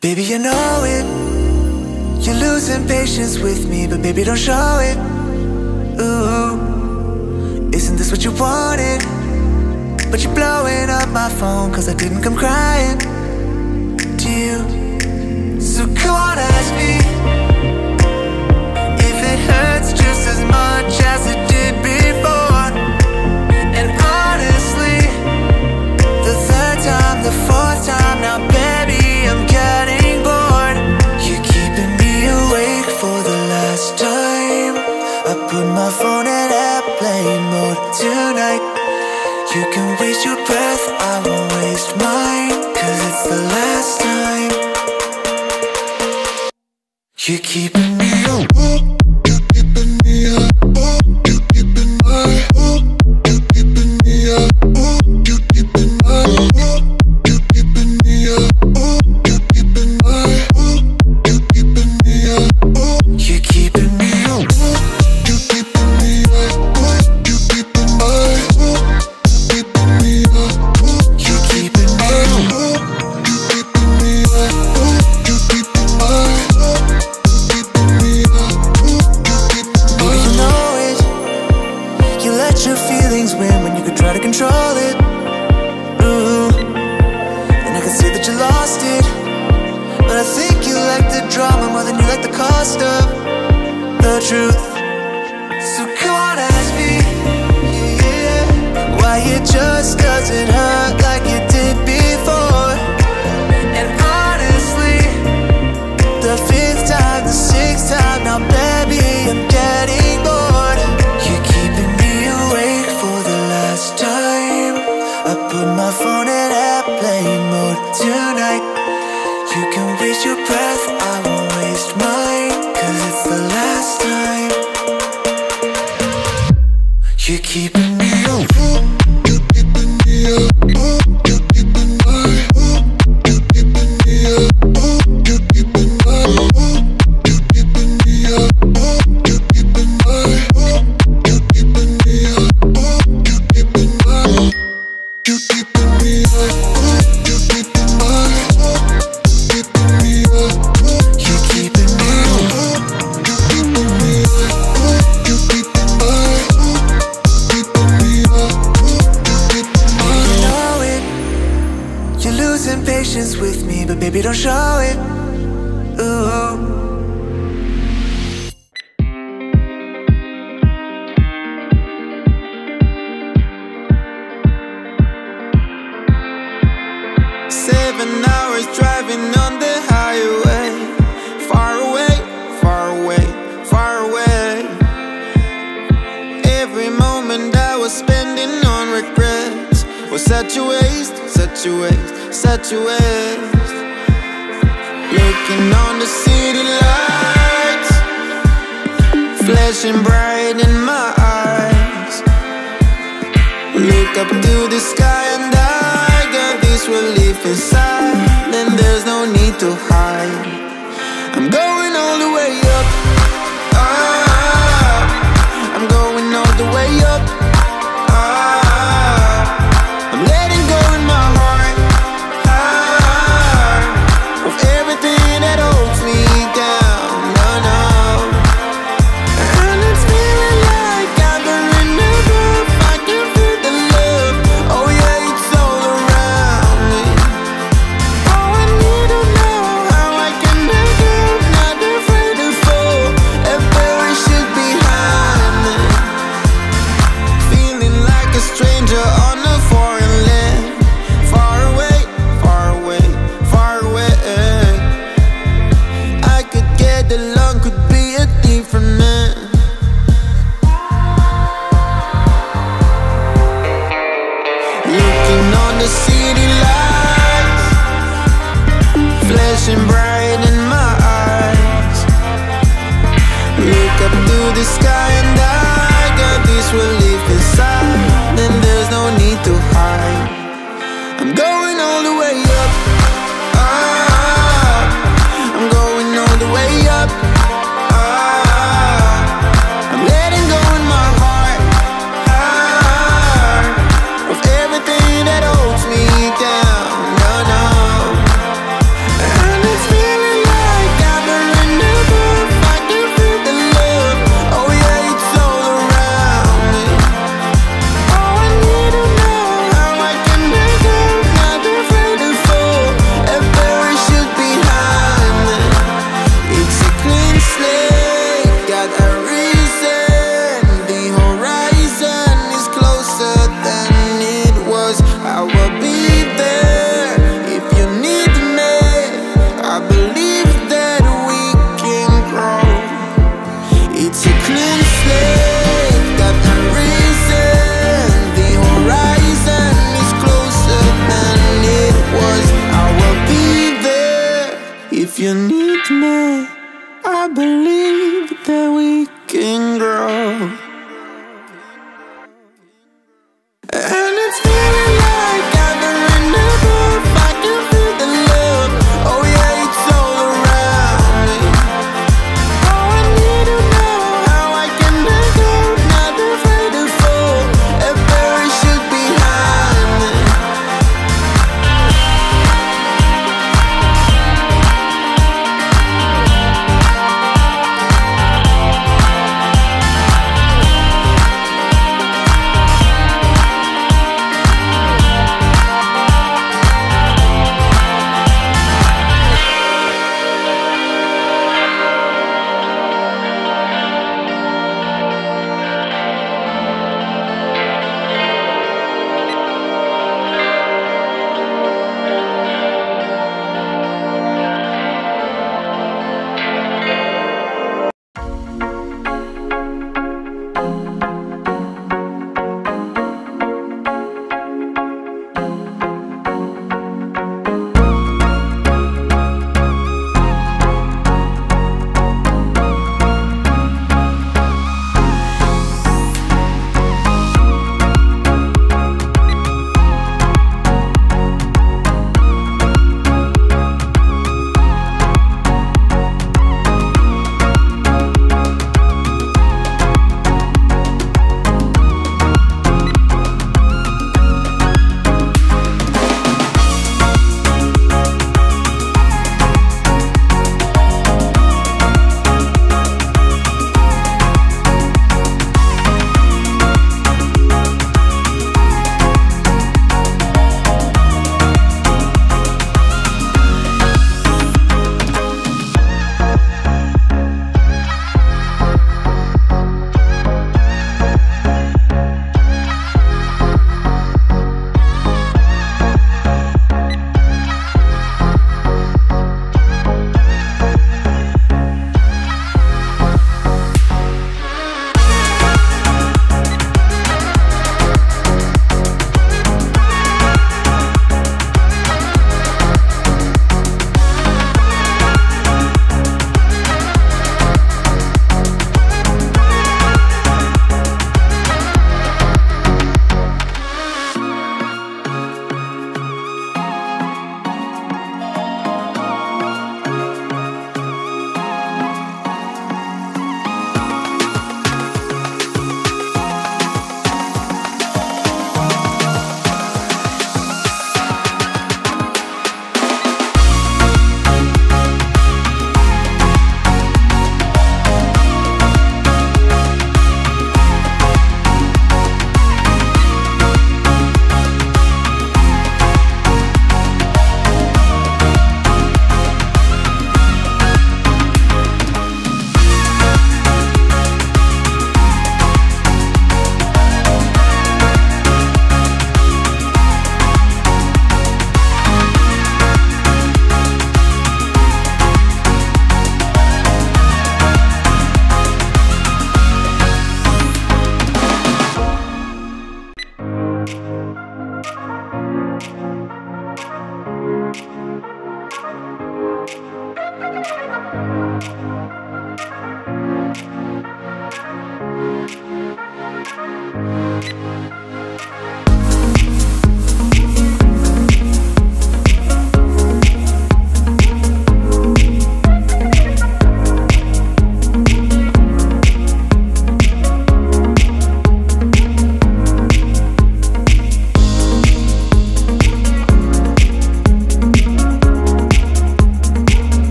Baby, you know it. You're losing patience with me, but baby, don't show it. Ooh, isn't this what you wanted? But you're blowing up my phone, cause I didn't come crying to you. So come on, ask me if it hurts just as much as it did before. And honestly, the third time, the fourth time, now baby, I'm getting bored. You're keeping me awake for the last time. I put my phone in airplane mode tonight. You can waste your breath, I won't waste mine, cause it's the last time. You're keeping me up, you're keeping me up, you're keeping my, you're keeping me up, you're keeping my, you're keeping me up, you're keeping my, you're keeping me up, you're keeping me up. It's you need me, I believe that we can grow. And it's feeling like I've been in a book. I can feel the love, oh yeah, it's all around. Oh, I need to know how I can let go, not afraid to fall, and bury shit behind me.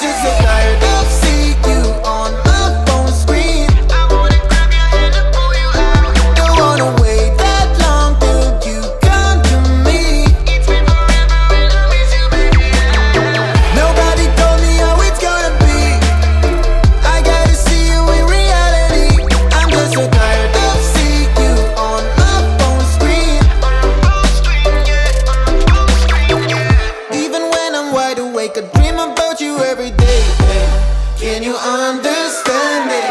just a liar to see you on my phone screen. I wanna grab your hand and pull you out. Don't wanna wait that long till you come to me. It's been forever and I miss you, baby. Nobody told me how it's gonna be. I gotta see you in reality. I'm just so tired to see you on my phone screen. Even when I'm wide awake, I dream about you every day. Can you understand it?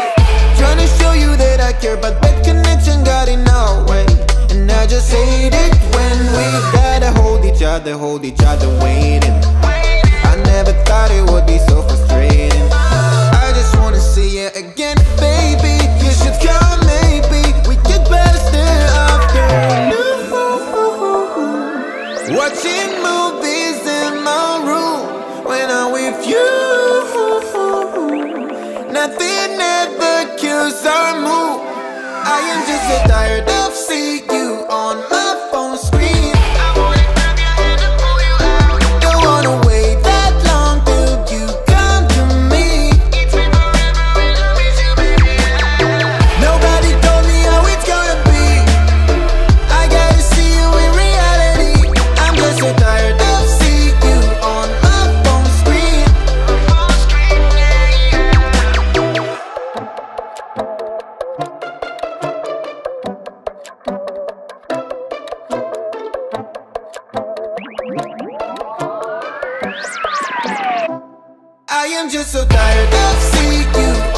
Trying to show you that I care, but that connection got in our way. And I just hate it when we gotta hold each other waiting. I never thought it would be so frustrating. I just wanna see it again, baby. You should come, maybe we get better still after. Watching movies in my room when I'm with you. Nothing ever kills our mood. I am just so tired of seeing you on my phone screen. I wanna grab your hand and pull you out. Don't wanna wait that long till you come to me. It's been forever and I miss you, baby. Nobody told me how it's gonna be. I gotta see you in reality. I'm just so tired of seeing you on my phone screen. I am just so tired of seeing you.